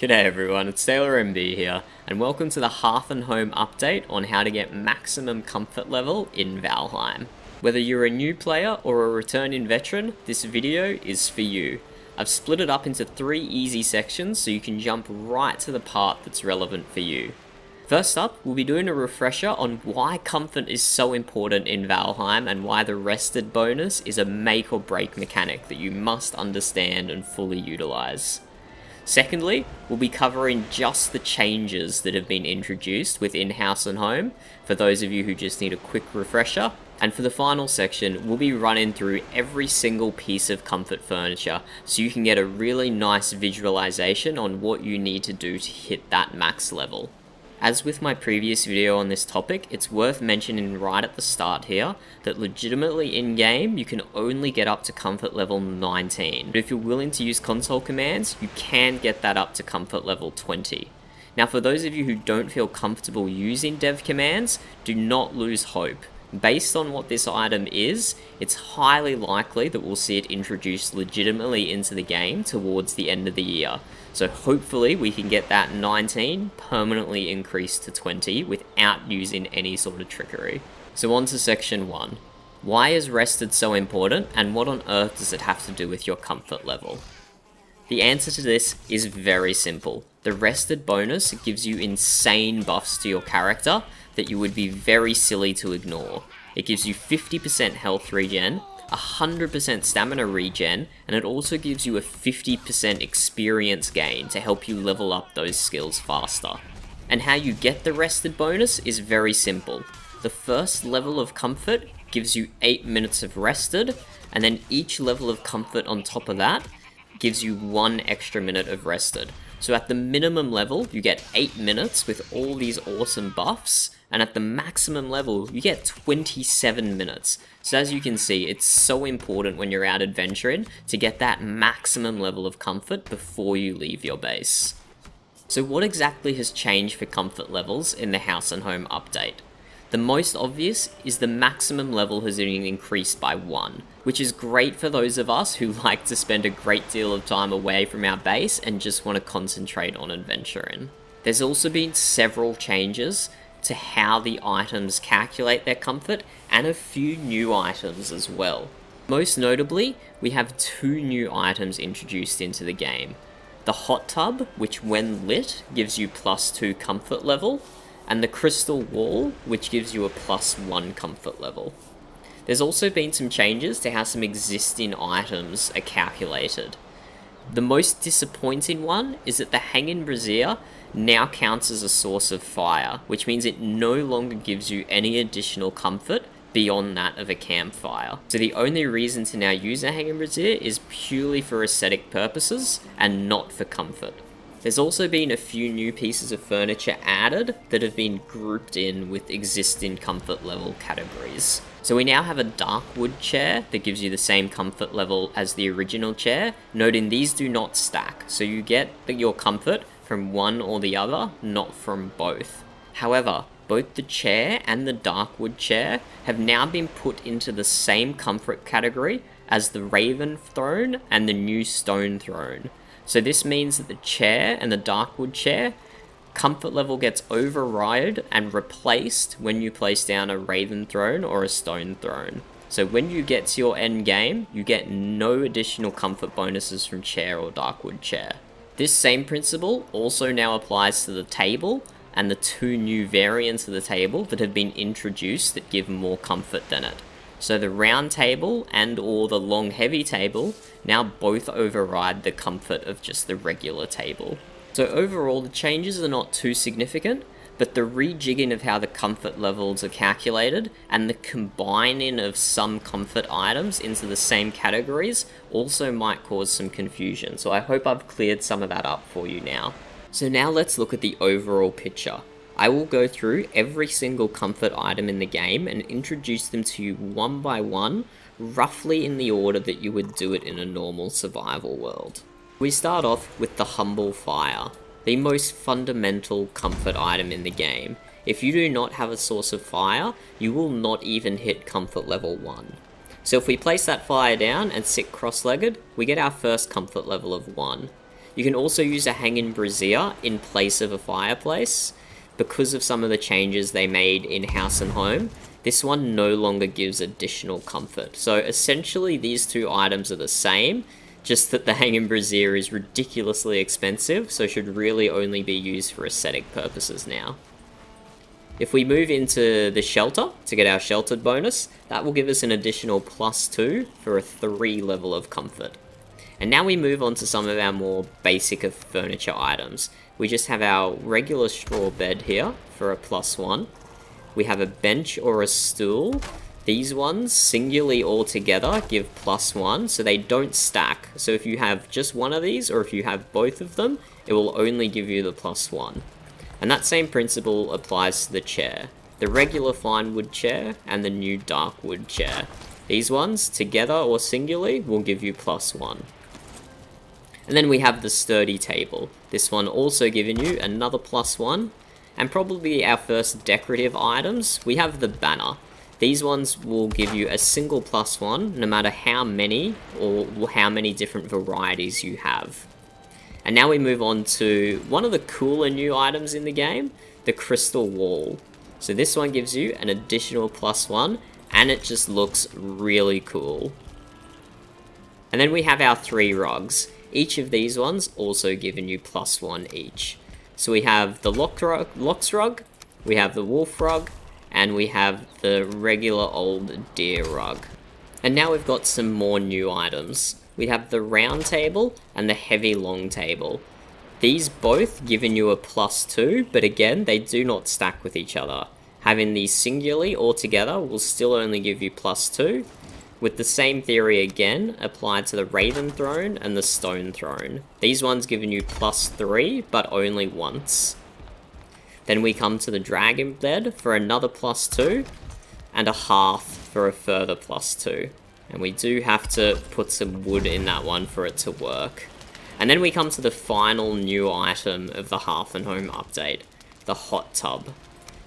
G'day everyone, it's Taylor MB here, and welcome to the Hearth and Home update on how to get maximum comfort level in Valheim. Whether you're a new player or a returning veteran, this video is for you. I've split it up into 3 easy sections so you can jump right to the part that's relevant for you. First up, we'll be doing a refresher on why comfort is so important in Valheim and why the rested bonus is a make or break mechanic that you must understand and fully utilize. Secondly, we'll be covering just the changes that have been introduced within House and Home, for those of you who just need a quick refresher. And for the final section, we'll be running through every single piece of comfort furniture, so you can get a really nice visualization on what you need to do to hit that max level. As with my previous video on this topic, it's worth mentioning right at the start here that legitimately in-game you can only get up to comfort level 19, but if you're willing to use console commands, you can get that up to comfort level 20. Now for those of you who don't feel comfortable using dev commands, do not lose hope. Based on what this item is, it's highly likely that we'll see it introduced legitimately into the game towards the end of the year. So hopefully we can get that 19 permanently increased to 20 without using any sort of trickery. So on to section 1. Why is rested so important, and what on earth does it have to do with your comfort level? The answer to this is very simple. The rested bonus gives you insane buffs to your character that you would be very silly to ignore. It gives you 50% health regen, 100% stamina regen, and it also gives you a 50% experience gain to help you level up those skills faster. And how you get the rested bonus is very simple. The first level of comfort gives you 8 minutes of rested, and then each level of comfort on top of that gives you 1 extra minute of rested. So at the minimum level, you get 8 minutes with all these awesome buffs, and at the maximum level, you get 27 minutes. So as you can see, it's so important when you're out adventuring to get that maximum level of comfort before you leave your base. So what exactly has changed for comfort levels in the House and Home update? The most obvious is the maximum level has been increased by 1, which is great for those of us who like to spend a great deal of time away from our base and just want to concentrate on adventuring. There's also been several changes to how the items calculate their comfort, and a few new items as well. Most notably, we have 2 new items introduced into the game. The hot tub, which when lit gives you +2 comfort level, and the Crystal Wall, which gives you a +1 comfort level. There's also been some changes to how some existing items are calculated. The most disappointing one is that the Hanging Brazier now counts as a source of fire, which means it no longer gives you any additional comfort beyond that of a campfire. So the only reason to now use a Hanging Brazier is purely for aesthetic purposes and not for comfort. There's also been a few new pieces of furniture added that have been grouped in with existing comfort level categories. So we now have a dark wood chair that gives you the same comfort level as the original chair, noting these do not stack, so you get your comfort from one or the other, not from both. However, both the chair and the dark wood chair have now been put into the same comfort category as the Raven Throne and the new Stone Throne. So this means that the chair and the darkwood chair comfort level gets overridden and replaced when you place down a Raven Throne or a Stone Throne. So when you get to your end game, you get no additional comfort bonuses from chair or darkwood chair. This same principle also now applies to the table and the 2 new variants of the table that have been introduced that give more comfort than it. So the round table and or the long heavy table now both override the comfort of just the regular table. So overall, the changes are not too significant, but the rejigging of how the comfort levels are calculated and the combining of some comfort items into the same categories also might cause some confusion. So I hope I've cleared some of that up for you now. So now let's look at the overall picture. I will go through every single comfort item in the game and introduce them to you one by one, roughly in the order that you would do it in a normal survival world. We start off with the humble fire, the most fundamental comfort item in the game. If you do not have a source of fire, you will not even hit comfort level 1. So if we place that fire down and sit cross-legged, we get our first comfort level of 1. You can also use a hanging brazier in place of a fireplace. Because of some of the changes they made in Hearth and Home, this one no longer gives additional comfort. So essentially these two items are the same, just that the hanging brazier is ridiculously expensive, so should really only be used for aesthetic purposes now. If we move into the shelter to get our sheltered bonus, that will give us an additional +2 for a 3 level of comfort. And now we move on to some of our more basic of furniture items. We just have our regular straw bed here for a +1. We have a bench or a stool. These ones, singly or together, give +1, so they don't stack. So if you have just one of these, or if you have both of them, it will only give you the +1. And that same principle applies to the chair. The regular fine wood chair and the new dark wood chair. These ones, together or singly, will give you +1. And then we have the sturdy table. This one also giving you another +1. And probably our first decorative items, we have the banner. These ones will give you a single +1, no matter how many or how many different varieties you have. And now we move on to one of the cooler new items in the game, the Crystal Wall. So this one gives you an additional +1, and it just looks really cool. And then we have our 3 rugs. Each of these ones also giving you +1 each. So we have the Lox rug, we have the Wolf rug, and we have the regular old deer rug. And now we've got some more new items. We have the round table and the heavy long table. These both giving you a +2, but again, they do not stack with each other. Having these singly or together will still only give you +2, with the same theory again applied to the Raven Throne and the Stone Throne. These ones giving you +3, but only once. Then we come to the Dragon Bed for another +2, and a Hearth for a further +2. And we do have to put some wood in that one for it to work. And then we come to the final new item of the Hearth and Home update, the hot tub.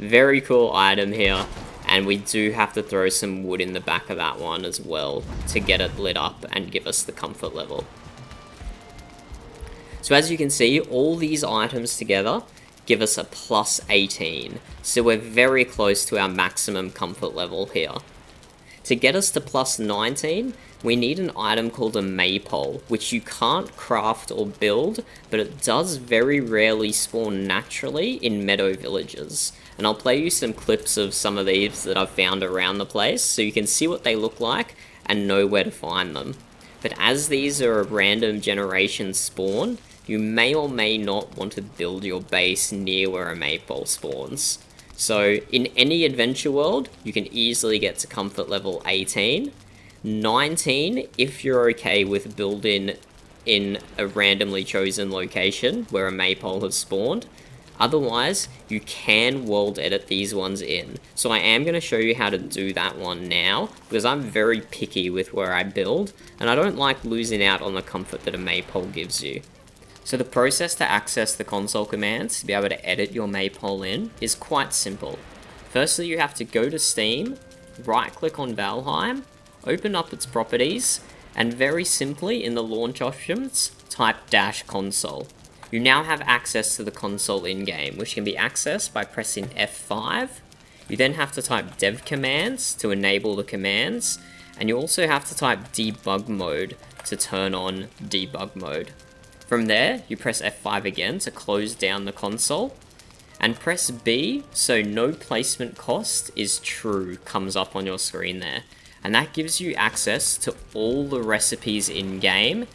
Very cool item here. And we do have to throw some wood in the back of that one as well to get it lit up and give us the comfort level. So as you can see, all these items together give us a +18. So we're very close to our maximum comfort level here. To get us to +19, we need an item called a Maypole, which you can't craft or build, but it does very rarely spawn naturally in meadow villages. And I'll play you some clips of some of these that I've found around the place so you can see what they look like and know where to find them. But as these are a random generation spawn, you may or may not want to build your base near where a Maypole spawns. So in any adventure world, you can easily get to comfort level 18, 19 if you're okay with building in a randomly chosen location where a Maypole has spawned. Otherwise, you can world edit these ones in. So I am going to show you how to do that one now, because I'm very picky with where I build, and I don't like losing out on the comfort that a Maypole gives you. So the process to access the console commands to be able to edit your Maypole in is quite simple. Firstly, you have to go to Steam, right-click on Valheim, open up its properties, and very simply in the launch options, type -console. You now have access to the console in-game, which can be accessed by pressing F5. You then have to type dev commands to enable the commands, and you also have to type debug mode to turn on debug mode. From there, you press F5 again to close down the console, and press B so no placement cost is true comes up on your screen there. And that gives you access to all the recipes in-game,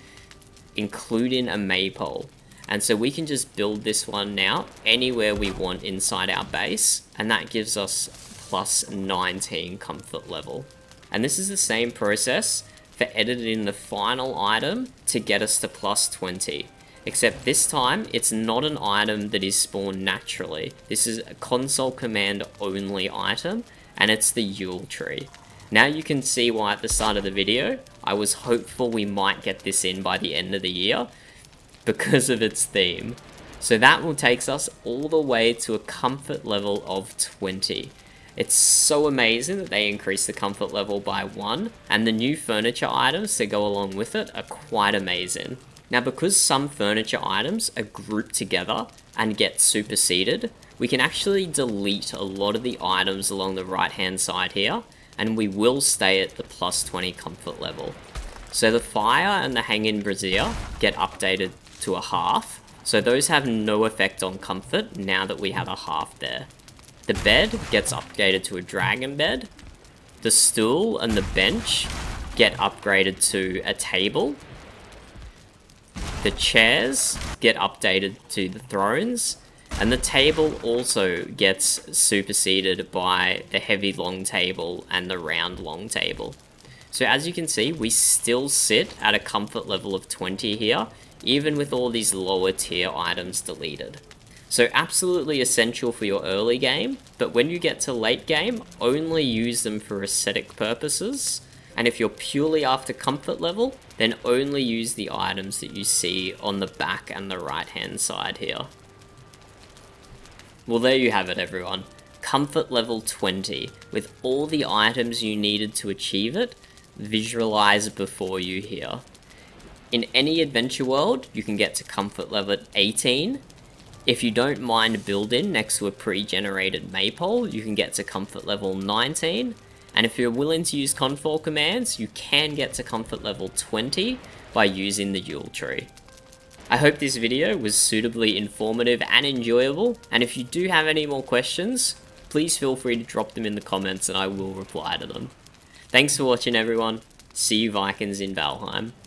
including a Maypole. And so we can just build this one now anywhere we want inside our base, and that gives us +19 comfort level. And this is the same process for editing the final item to get us to +20, except this time it's not an item that is spawned naturally. This is a console command only item, and it's the Yule Tree. Now you can see why at the start of the video, I was hopeful we might get this in by the end of the year, because of its theme. So that will take us all the way to a comfort level of 20. It's so amazing that they increased the comfort level by 1, and the new furniture items that go along with it are quite amazing. Now, because some furniture items are grouped together and get superseded, we can actually delete a lot of the items along the right-hand side here, and we will stay at the plus 20 comfort level. So the fire and the hanging brazier get updated to a half, so those have no effect on comfort now that we have a half there. The bed gets upgraded to a dragon bed. The stool and the bench get upgraded to a table. The chairs get updated to the thrones. And the table also gets superseded by the heavy long table and the round long table. So as you can see, we still sit at a comfort level of 20 here, even with all these lower tier items deleted. So absolutely essential for your early game, but when you get to late game, only use them for aesthetic purposes. And if you're purely after comfort level, then only use the items that you see on the back and the right hand side here. Well, there you have it, everyone. Comfort level 20, with all the items you needed to achieve it, visualized before you here. In any adventure world, you can get to comfort level 18. If you don't mind a build-in next to a pre-generated Maypole, you can get to comfort level 19. And if you're willing to use Confort commands, you can get to comfort level 20 by using the Yule Tree. I hope this video was suitably informative and enjoyable, and if you do have any more questions, please feel free to drop them in the comments and I will reply to them. Thanks for watching, everyone. See you Vikings in Valheim.